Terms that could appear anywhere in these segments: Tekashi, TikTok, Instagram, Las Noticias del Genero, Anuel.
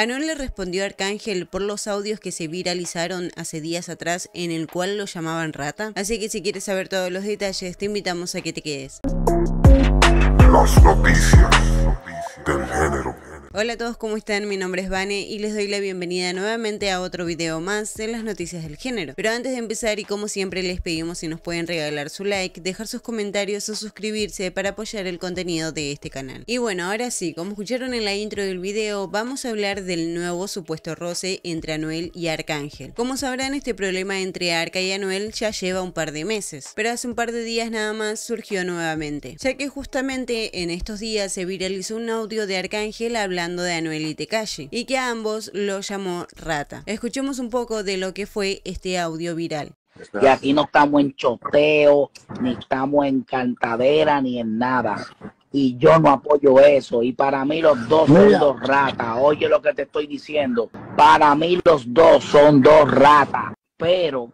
Anuel le respondió a Arcángel por los audios que se viralizaron hace días atrás en el cual lo llamaban rata, así que si quieres saber todos los detalles te invitamos a que te quedes. Las noticias del género. Hola a todos, ¿cómo están? Mi nombre es Vane y les doy la bienvenida nuevamente a otro video más de Las Noticias del Género. Pero antes de empezar, y como siempre les pedimos si nos pueden regalar su like, dejar sus comentarios o suscribirse para apoyar el contenido de este canal. Y bueno, ahora sí, como escucharon en la intro del video, vamos a hablar del nuevo supuesto roce entre Anuel y Arcángel. Como sabrán, este problema entre Arca y Anuel ya lleva un par de meses, pero hace un par de días nada más surgió nuevamente, ya que justamente en estos días se viralizó un audio de Arcángel hablando de Anuel y Tekashi, y que a ambos lo llamó rata. Escuchemos un poco de lo que fue este audio viral. Y aquí no estamos en choteo, ni estamos en cantadera, ni en nada. Y yo no apoyo eso. Y para mí los dos son dos ratas. Oye lo que te estoy diciendo. Para mí los dos son dos ratas. Pero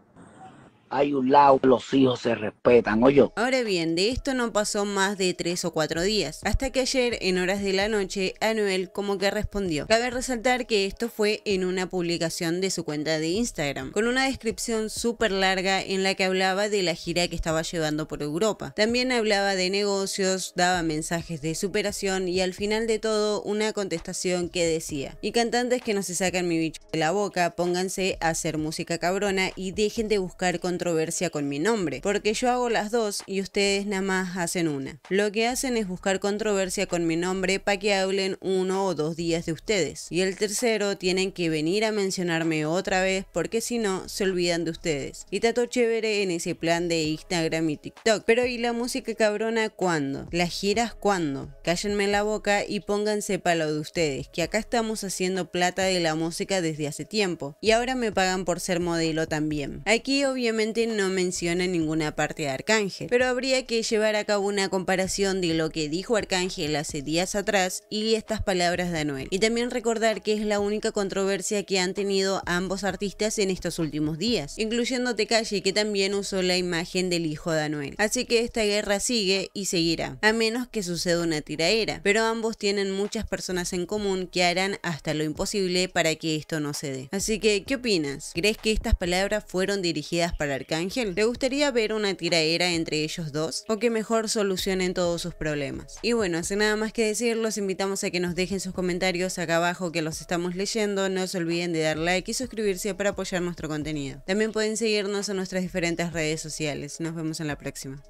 hay un lado que los hijos se respetan, oye. Ahora bien, de esto no pasó más de 3 o 4 días, hasta que ayer en horas de la noche Anuel como que respondió. Cabe resaltar que esto fue en una publicación de su cuenta de Instagram, con una descripción súper larga en la que hablaba de la gira que estaba llevando por Europa. También hablaba de negocios, daba mensajes de superación y al final de todo una contestación que decía: y cantantes que no se sacan mi bicho de la boca, pónganse a hacer música cabrona y dejen de buscar controversia con mi nombre, porque yo hago las dos y ustedes nada más hacen una. Lo que hacen es buscar controversia con mi nombre para que hablen 1 o 2 días de ustedes, y el tercero tienen que venir a mencionarme otra vez porque si no se olvidan de ustedes. Y tato chévere en ese plan de Instagram y TikTok, pero ¿y la música cabrona cuándo? ¿Las giras cuándo? Cállenme la boca y pónganse palo de ustedes, que acá estamos haciendo plata de la música desde hace tiempo y ahora me pagan por ser modelo también. Aquí obviamente no menciona ninguna parte de Arcángel, pero habría que llevar a cabo una comparación de lo que dijo Arcángel hace días atrás y estas palabras de Anuel, y también recordar que es la única controversia que han tenido ambos artistas en estos últimos días, incluyendo Tekashi, que también usó la imagen del hijo de Anuel. Así que esta guerra sigue y seguirá, a menos que suceda una tiraera, pero ambos tienen muchas personas en común que harán hasta lo imposible para que esto no se dé. Así que, ¿qué opinas? ¿Crees que estas palabras fueron dirigidas para Arcángel? ¿Te gustaría ver una tiraera entre ellos dos? ¿O que mejor solucionen todos sus problemas? Y bueno, sin nada más que decir, los invitamos a que nos dejen sus comentarios acá abajo, que los estamos leyendo. No se olviden de dar like y suscribirse para apoyar nuestro contenido. También pueden seguirnos en nuestras diferentes redes sociales. Nos vemos en la próxima.